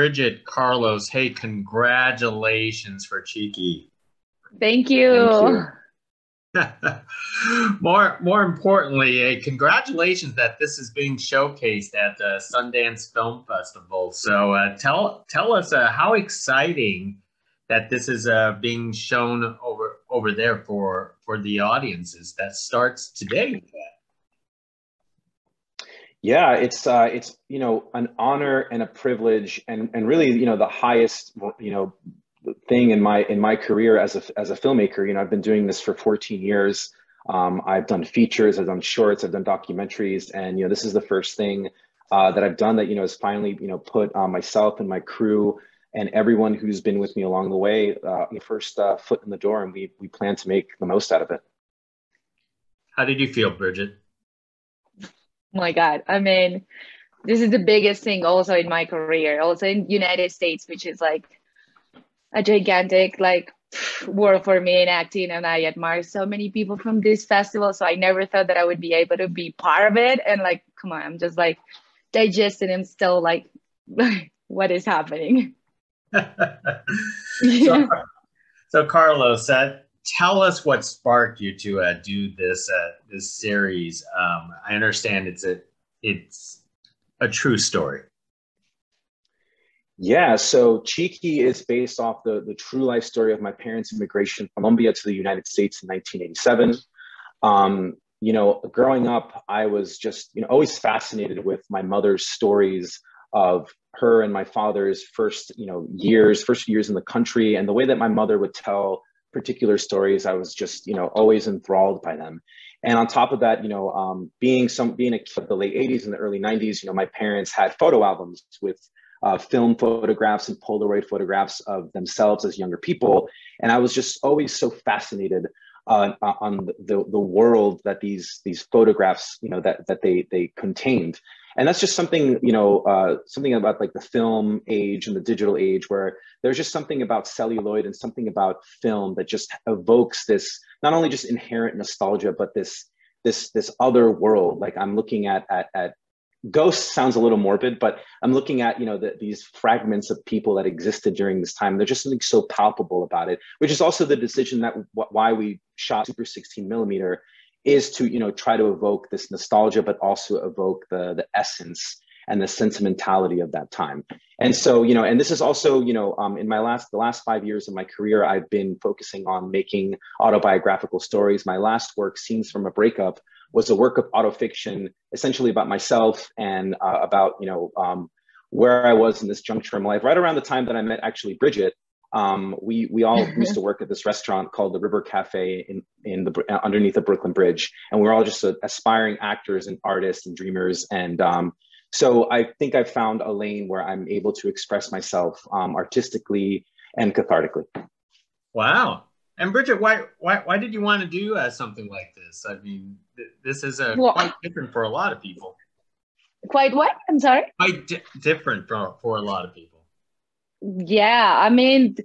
Bridget, Carlos, hey, congratulations for Chiqui. Thank you. Thank you. more importantly, congratulations that this is being showcased at the Sundance Film Festival. So tell us how exciting that this is being shown over there for the audiences. That starts today. Yeah, it's an honor and a privilege, and really the highest thing in my career as a filmmaker. I've been doing this for 14 years. I've done features, I've done shorts, I've done documentaries, and this is the first thing that I've done that has finally put myself and my crew and everyone who's been with me along the way, the first foot in the door, and we plan to make the most out of it. How did you feel, Bridget? Oh my God, I mean, this is the biggest thing also in my career, also in United States, which is like a gigantic world for me in acting, and I admire so many people from this festival, so I never thought that I would be able to be part of it, and come on, I'm just digesting and still what is happening? So Carlos, tell us what sparked you to do this this series. I understand it's a true story. Yeah, so Chiqui is based off the true life story of my parents' immigration from Colombia to the United States in 1987. Growing up, I was just always fascinated with my mother's stories of her and my father's first years in the country, and the way that my mother would tell particular stories, I was just always enthralled by them. And on top of that, being a kid of the late 80s and the early 90s, my parents had photo albums with film photographs and Polaroid photographs of themselves as younger people, and I was just always so fascinated on the world that these photographs that they contained. And that's just something, something about the film age and the digital age, where there's just something about celluloid and something about film that just evokes this, not only just inherent nostalgia, but this other world. Like I'm looking at ghosts sounds a little morbid, but I'm looking at, these fragments of people that existed during this time. There's just something so palpable about it, which is also the decision that why we shot Super 16mm. Is to try to evoke this nostalgia, but also evoke the essence and the sentimentality of that time. And so and this is also in the last 5 years of my career, I've been focusing on making autobiographical stories. My last work, Scenes from a Breakup, was a work of autofiction, essentially about myself and about where I was in this juncture in my life, right around the time that I met actually Bridget. We all used to work at this restaurant called the River Cafe underneath the Brooklyn Bridge, and we were all just aspiring actors and artists and dreamers. And so I think I found a lane where I'm able to express myself artistically and cathartically. Wow! And Bridget, why did you want to do something like this? I mean, this is quite different for a lot of people. Quite what? I'm sorry. Quite different for a lot of people. Yeah, I mean,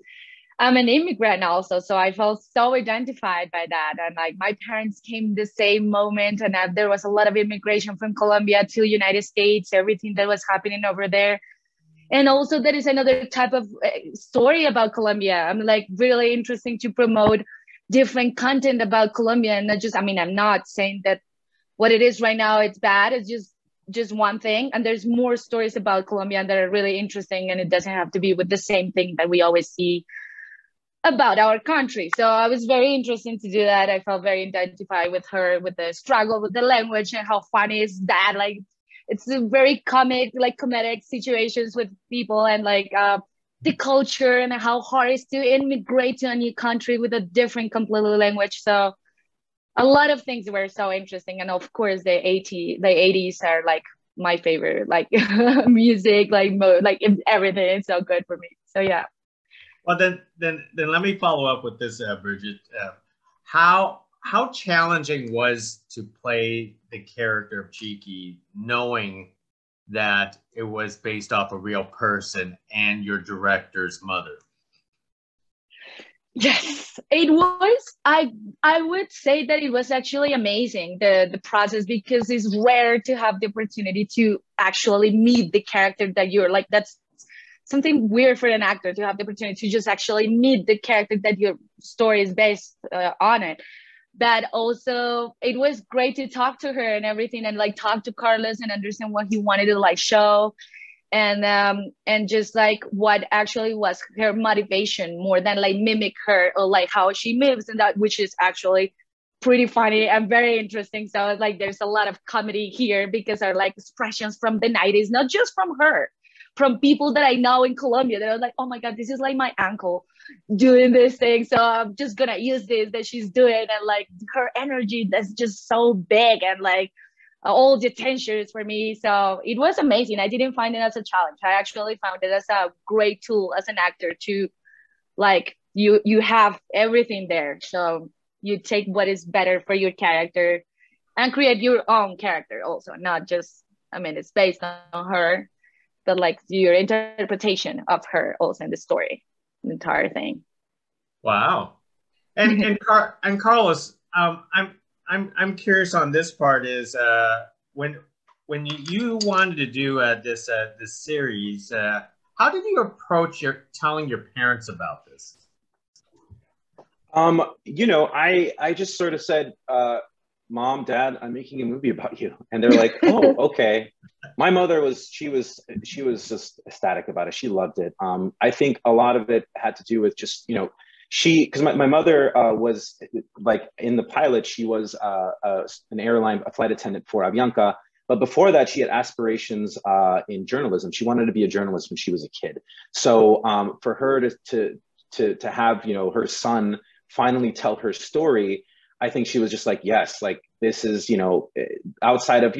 I'm an immigrant also, so I felt so identified by that. And my parents came the same moment, and there was a lot of immigration from Colombia to United States, everything that was happening over there. And also there is another type of story about Colombia. I'm really interesting to promote different content about Colombia, and not just, I'm not saying that what it is right now, it's bad. It's just one thing, and there's more stories about Colombia that are really interesting, and it doesn't have to be with the same thing that we always see about our country. So I was very interested to do that. I felt very identified with her, with the struggle with the language, and how funny is that? It's a very comedic situations with people, and the culture and how hard it is to immigrate to a new country with a different completely language. So a lot of things were so interesting, and of course the 80s are my favorite, music, everything is so good for me. So yeah. Well, then let me follow up with this, Bridget. How challenging was to play the character of Chiqui, knowing that it was based off a real person and your director's mother? Yes, it was. I would say that it was actually amazing, the process, because it's rare to have the opportunity to actually meet the character that you're that's something weird for an actor to have the opportunity to just actually meet the character that your story is based on it. But also, it was great to talk to her and everything, and like talk to Carlos and understand what he wanted to like show, and just like what actually was her motivation more than like mimic her or like how she moves and that, which is actually pretty funny and very interesting. So it's like there's a lot of comedy here because are like expressions from the 90s, not just from her, from people that I know in Colombia that are like, oh my God, this is like my uncle doing this thing. So I'm just gonna use this that she's doing, and like her energy that's just so big, and like all the attention is for me. So it was amazing. I didn't find it as a challenge. I actually found it as a great tool as an actor to like, you have everything there. So you take what is better for your character and create your own character also, not just, I mean, it's based on her, but like your interpretation of her also in the story, the entire thing. Wow. And and Carlos, I'm curious on this part is when you wanted to do this series, how did you approach telling your parents about this? You know, I just sort of said, Mom, Dad, I'm making a movie about you. And they're like, oh, okay. My mother was, she was just ecstatic about it. She loved it. I think a lot of it had to do with just, you know, because my mother was like in the pilot, she was a flight attendant for Avianca. But before that, she had aspirations in journalism. She wanted to be a journalist when she was a kid. So for her to have, you know, her son finally tell her story, I think she was just like, yes, like this is, you know, outside of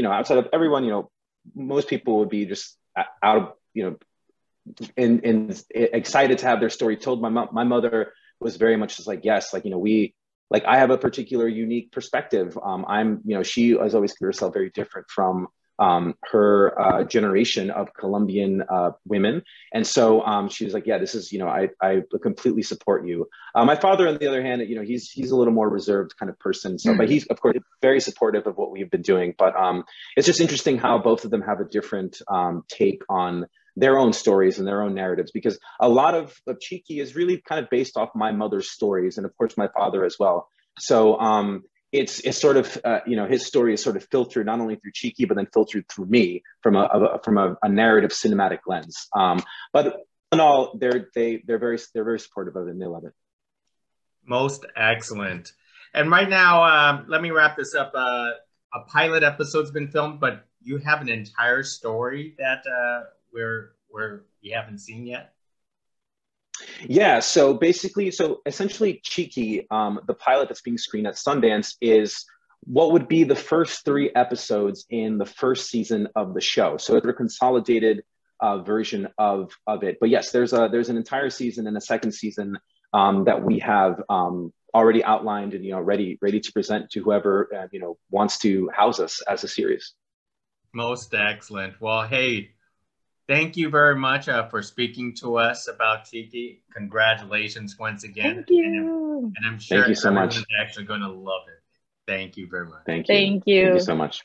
everyone, you know, most people would be just out of, you know, and excited to have their story told. My mother was very much just like, yes, like, you know, I have a particular unique perspective. You know, she has always considered herself very different from her generation of Colombian women. And so she was like, yeah, this is, you know, I completely support you. My father, on the other hand, you know, he's a little more reserved kind of person. So, but he's, of course, very supportive of what we've been doing. But it's just interesting how both of them have a different take on their own stories and their own narratives, because a lot of Chiqui is really kind of based off my mother's stories, and of course my father as well. So it's sort of, you know, his story is sort of filtered not only through Chiqui, but then filtered through me from a narrative cinematic lens. But in all, they're very supportive of it, and they love it. Most excellent. And right now, let me wrap this up. A pilot episode's been filmed, but you have an entire story that we haven't seen yet? Yeah, so essentially Chiqui, the pilot that's being screened at Sundance, is what would be the first 3 episodes in the first season of the show. So it's a consolidated version of it. But yes, there's an entire season and a second season that we have already outlined and, you know, ready to present to whoever, you know, wants to house us as a series. Most excellent. Well, hey, thank you very much for speaking to us about Chiqui. Congratulations once again. Thank you. And I'm sure everyone's actually going to love it. Thank you very much. Thank you. Thank you so much.